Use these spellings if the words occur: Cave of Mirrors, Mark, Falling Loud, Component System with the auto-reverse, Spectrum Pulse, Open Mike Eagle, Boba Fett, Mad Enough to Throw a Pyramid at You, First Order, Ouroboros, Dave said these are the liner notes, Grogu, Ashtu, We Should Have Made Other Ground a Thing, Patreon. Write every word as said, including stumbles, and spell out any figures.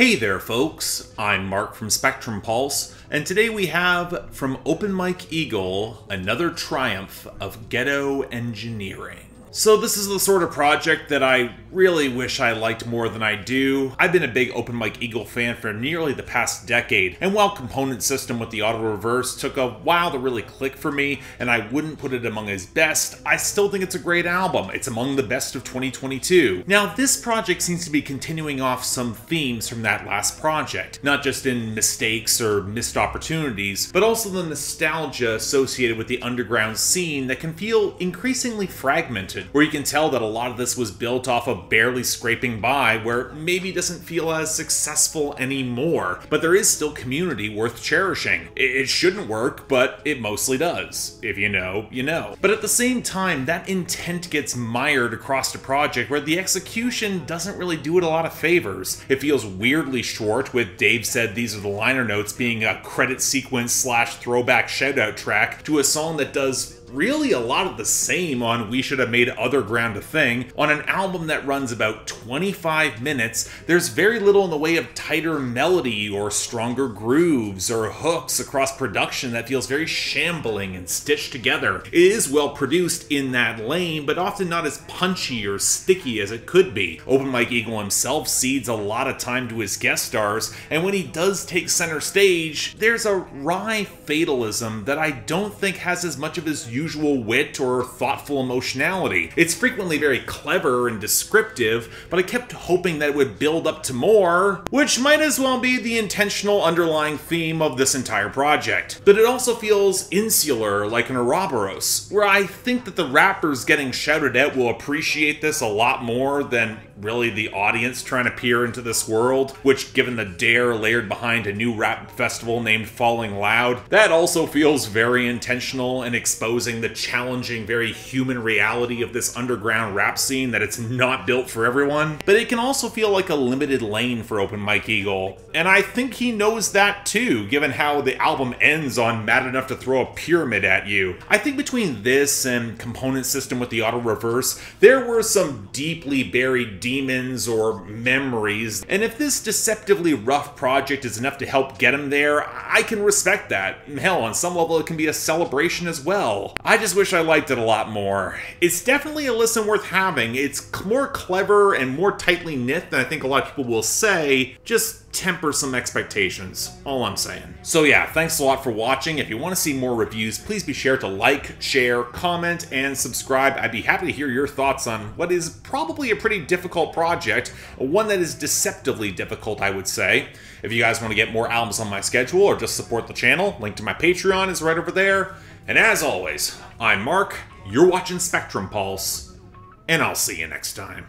Hey there folks, I'm Mark from Spectrum Pulse, and today we have from Open Mike Eagle another triumph of ghetto engineering. So this is the sort of project that I really wish I liked more than I do. I've been a big Open Mike Eagle fan for nearly the past decade, and while Component System with the auto-reverse took a while to really click for me, and I wouldn't put it among his best, I still think it's a great album. It's among the best of twenty twenty-two. Now this project seems to be continuing off some themes from that last project, not just in mistakes or missed opportunities, but also the nostalgia associated with the underground scene that can feel increasingly fragmented, where you can tell that a lot of this was built off of barely scraping by, where it maybe doesn't feel as successful anymore, but there is still community worth cherishing. It shouldn't work, but it mostly does. If you know, you know. But at the same time, that intent gets mired across the project where the execution doesn't really do it a lot of favors. It feels weirdly short, with Dave Said These Are the Liner Notes being a credit sequence slash throwback shoutout track to a song that does really a lot of the same on We Should Have Made Other Ground a Thing. On an album that runs about twenty-five minutes, there's very little in the way of tighter melody or stronger grooves or hooks across production that feels very shambling and stitched together. It is well produced in that lane, but often not as punchy or sticky as it could be. Open Mike Eagle himself cedes a lot of time to his guest stars, and when he does take center stage, there's a wry fatalism that I don't think has as much of his usual usual wit or thoughtful emotionality. It's frequently very clever and descriptive, but I kept hoping that it would build up to more, which might as well be the intentional underlying theme of this entire project. But it also feels insular, like an Ouroboros, where I think that the rappers getting shouted at will appreciate this a lot more than really the audience trying to peer into this world, which given the dare layered behind a new rap festival named Falling Loud, that also feels very intentional and exposing the challenging, very human reality of this underground rap scene, that it's not built for everyone. But it can also feel like a limited lane for Open Mike Eagle, and I think he knows that too, given how the album ends on Mad Enough to Throw a Pyramid at You. I think between this and Component System with the auto-reverse, there were some deeply buried demons or memories, and if this deceptively rough project is enough to help get him there, I can respect that. Hell, on some level it can be a celebration as well. I just wish I liked it a lot more. It's definitely a listen worth having. It's more clever and more tightly knit than I think a lot of people will say. Just temper some expectations, all I'm saying. So yeah, thanks a lot for watching. If you want to see more reviews, please be sure to like, share, comment, and subscribe. I'd be happy to hear your thoughts on what is probably a pretty difficult project, one that is deceptively difficult, I would say. If you guys want to get more albums on my schedule or just support the channel, link to my Patreon is right over there. And as always, I'm Mark, you're watching Spectrum Pulse, and I'll see you next time.